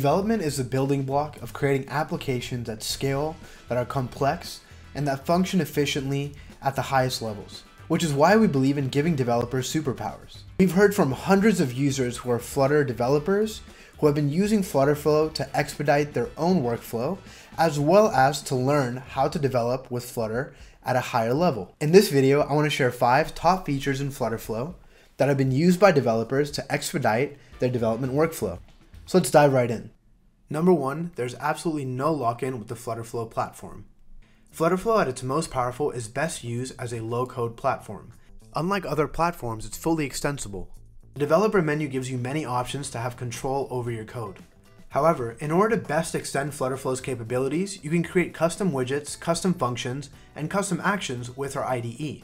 Development is the building block of creating applications at scale that are complex and that function efficiently at the highest levels, which is why we believe in giving developers superpowers. We've heard from hundreds of users who are Flutter developers who have been using Flutterflow to expedite their own workflow, as well as to learn how to develop with Flutter at a higher level. In this video, I want to share 5 top features in Flutterflow that have been used by developers to expedite their development workflow. So let's dive right in. Number 1, there's absolutely no lock-in with the Flutterflow platform. Flutterflow at its most powerful is best used as a low-code platform. Unlike other platforms, it's fully extensible. The developer menu gives you many options to have control over your code. However, in order to best extend Flutterflow's capabilities, you can create custom widgets, custom functions, and custom actions with our IDE.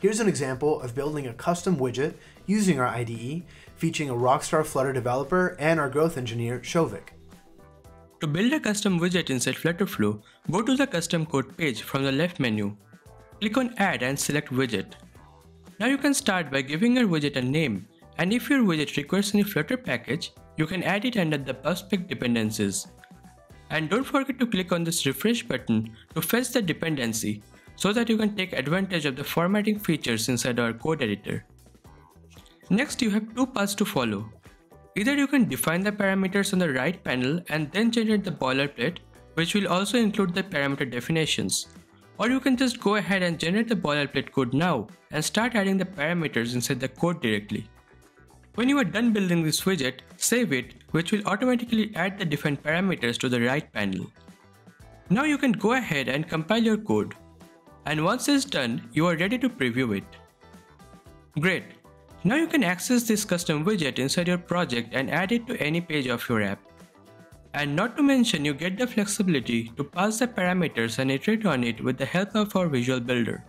Here's an example of building a custom widget using our IDE, featuring a rockstar Flutter developer and our growth engineer, Shovik. To build a custom widget inside Flutterflow, go to the custom code page from the left menu. Click on Add and select Widget. Now you can start by giving your widget a name, and if your widget requires any Flutter package, you can add it under the Perspec dependencies. And don't forget to click on this refresh button to fetch the dependency, so that you can take advantage of the formatting features inside our code editor. Next, you have 2 paths to follow. Either you can define the parameters on the right panel and then generate the boilerplate, which will also include the parameter definitions. Or you can just go ahead and generate the boilerplate code now and start adding the parameters inside the code directly. When you are done building this widget, save it, which will automatically add the defined parameters to the right panel. Now you can go ahead and compile your code. And once it's done, you are ready to preview it. Great! Now you can access this custom widget inside your project and add it to any page of your app. And not to mention, you get the flexibility to pass the parameters and iterate on it with the help of our visual builder,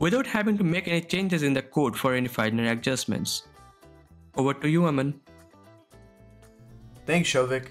without having to make any changes in the code for any final adjustments. Over to you, Aman. Thanks, Shovik.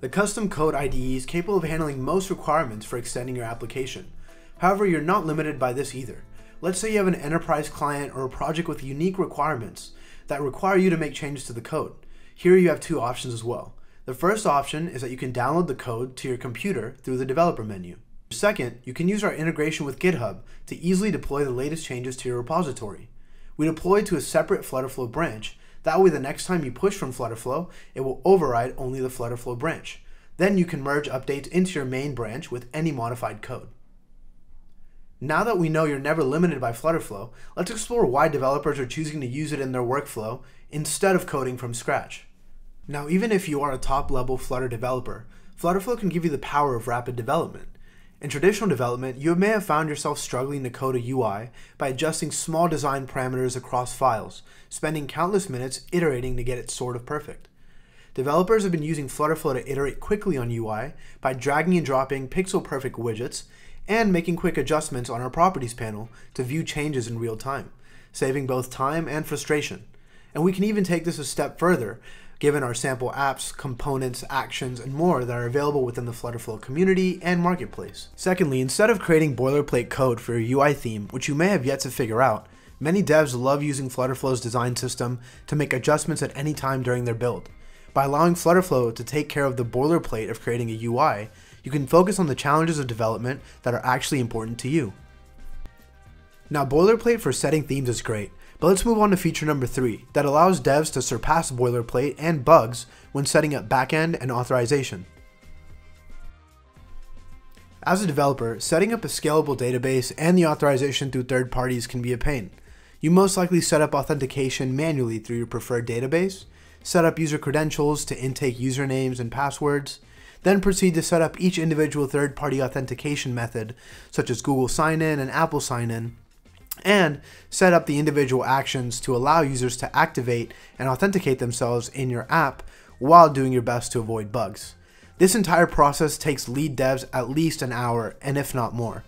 The custom code IDE is capable of handling most requirements for extending your application. However, you're not limited by this either. Let's say you have an enterprise client or a project with unique requirements that require you to make changes to the code. Here you have 2 options as well. The first option is that you can download the code to your computer through the developer menu. Second, you can use our integration with GitHub to easily deploy the latest changes to your repository. We deploy to a separate Flutterflow branch. That way the next time you push from Flutterflow, it will override only the Flutterflow branch. Then you can merge updates into your main branch with any modified code. Now that we know you're never limited by Flutterflow, let's explore why developers are choosing to use it in their workflow instead of coding from scratch. Now, even if you are a top-level Flutter developer, Flutterflow can give you the power of rapid development. In traditional development, you may have found yourself struggling to code a UI by adjusting small design parameters across files, spending countless minutes iterating to get it sort of perfect. Developers have been using Flutterflow to iterate quickly on UI by dragging and dropping pixel-perfect widgets and making quick adjustments on our properties panel to view changes in real time, saving both time and frustration. And we can even take this a step further, given our sample apps, components, actions, and more that are available within the Flutterflow community and marketplace. Secondly, instead of creating boilerplate code for your UI theme, which you may have yet to figure out, many devs love using Flutterflow's design system to make adjustments at any time during their build. By allowing Flutterflow to take care of the boilerplate of creating a UI, you can focus on the challenges of development that are actually important to you. Now, boilerplate for setting themes is great, but let's move on to feature number 3 that allows devs to surpass boilerplate and bugs when setting up backend and authorization. As a developer, setting up a scalable database and the authorization through third parties can be a pain. You most likely set up authentication manually through your preferred database, set up user credentials to intake usernames and passwords, then proceed to set up each individual third-party authentication method, such as Google Sign In and Apple Sign In, and set up the individual actions to allow users to activate and authenticate themselves in your app while doing your best to avoid bugs. This entire process takes lead devs at least an hour, and if not more.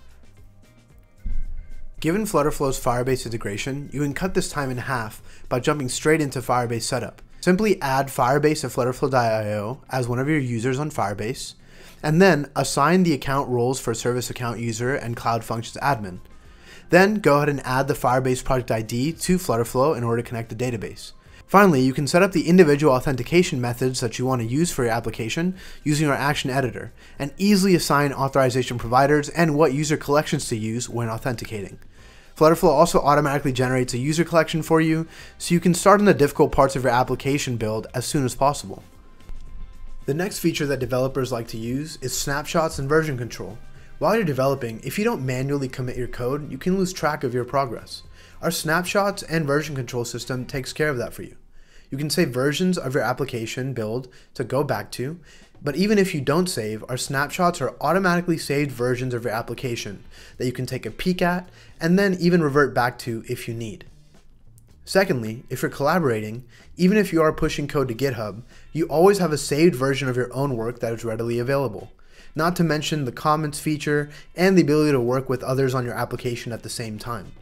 Given Flutterflow's Firebase integration, you can cut this time in half by jumping straight into Firebase setup. Simply add Firebase to Flutterflow.io as one of your users on Firebase, and then assign the account roles for Service Account User and Cloud Functions Admin. Then go ahead and add the Firebase project ID to Flutterflow in order to connect the database. Finally, you can set up the individual authentication methods that you want to use for your application using our action editor, and easily assign authorization providers and what user collections to use when authenticating. Flutterflow also automatically generates a user collection for you, so you can start on the difficult parts of your application build as soon as possible. The next feature that developers like to use is snapshots and version control. While you're developing, if you don't manually commit your code, you can lose track of your progress. Our snapshots and version control system takes care of that for you. You can save versions of your application build to go back to, but even if you don't save, our snapshots are automatically saved versions of your application that you can take a peek at and then even revert back to if you need. Secondly, if you're collaborating, even if you are pushing code to GitHub, you always have a saved version of your own work that is readily available. Not to mention the comments feature and the ability to work with others on your application at the same time.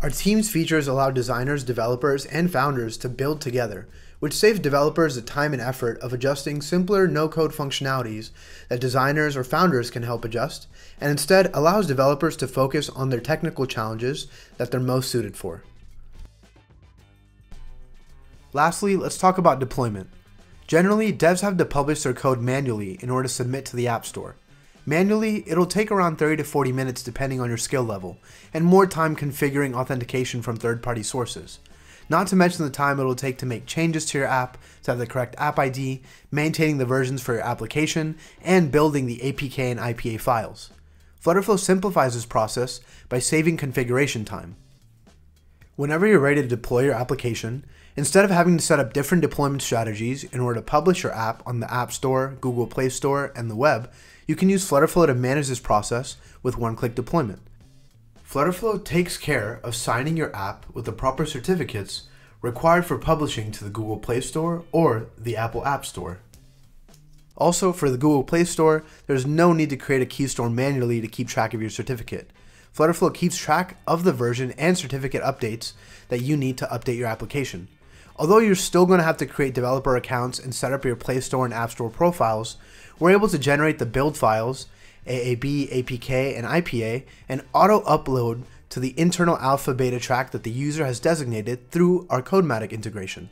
Our teams features allow designers, developers, and founders to build together, which saves developers the time and effort of adjusting simpler no-code functionalities that designers or founders can help adjust, and instead allows developers to focus on their technical challenges that they're most suited for. Lastly, let's talk about deployment. Generally, devs have to publish their code manually in order to submit to the App Store. Manually, it'll take around 30 to 40 minutes depending on your skill level, and more time configuring authentication from third-party sources. Not to mention the time it'll take to make changes to your app, to have the correct app ID, maintaining the versions for your application, and building the APK and IPA files. Flutterflow simplifies this process by saving configuration time. Whenever you're ready to deploy your application, instead of having to set up different deployment strategies in order to publish your app on the App Store, Google Play Store, and the web, you can use Flutterflow to manage this process with one-click deployment. Flutterflow takes care of signing your app with the proper certificates required for publishing to the Google Play Store or the Apple App Store. Also, for the Google Play Store, there's no need to create a keystore manually to keep track of your certificate. Flutterflow keeps track of the version and certificate updates that you need to update your application. Although you're still going to have to create developer accounts and set up your Play Store and App Store profiles, we're able to generate the build files, AAB, APK, and IPA, and auto-upload to the internal alpha-beta track that the user has designated through our Codematic integration.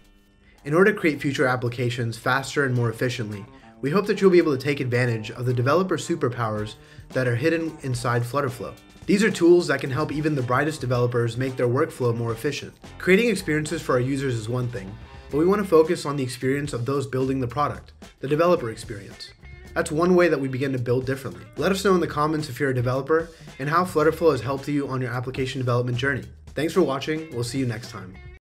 In order to create future applications faster and more efficiently, we hope that you'll be able to take advantage of the developer superpowers that are hidden inside Flutterflow. These are tools that can help even the brightest developers make their workflow more efficient. Creating experiences for our users is one thing, but we want to focus on the experience of those building the product, the developer experience. That's one way that we begin to build differently. Let us know in the comments if you're a developer and how Flutterflow has helped you on your application development journey. Thanks for watching. We'll see you next time.